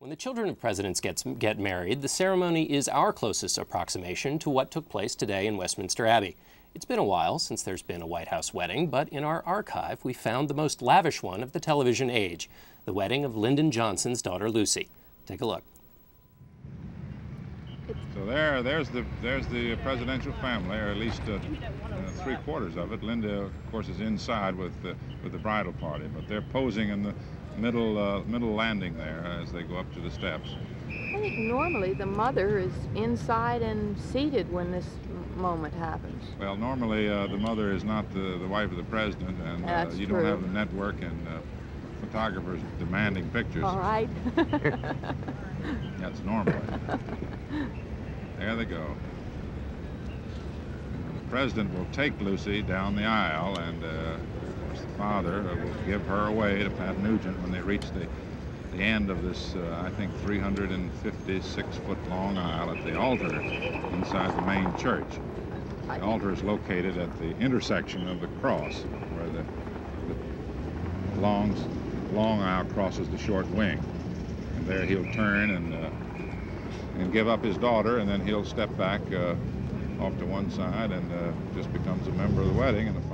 When the children of presidents get married, the ceremony is our closest approximation to what took place today in Westminster Abbey. It's been a while since there's been a White House wedding, but in our archive we found the most lavish one of the television age, the wedding of Lyndon Johnson's daughter Lucy. Take a look. So there's the presidential family, or at least three-quarters of it. Linda, of course, is inside with the bridal party, but they're posing in the middle landing there as they go up to the steps. I think normally the mother is inside and seated when this moment happens. Well, normally the mother is not the wife of the president, and you don't have the network and photographers demanding pictures. All right. That's normal. There they go. The president will take Lucy down the aisle, and of course the father will give her away to Pat Nugent when they reach the end of this, I think, 356-foot-long aisle at the altar inside the main church. The altar is located at the intersection of the cross, where the long aisle crosses the short wing. And there he'll turn and give up his daughter, and then he'll step back off to one side and just becomes a member of the wedding. And the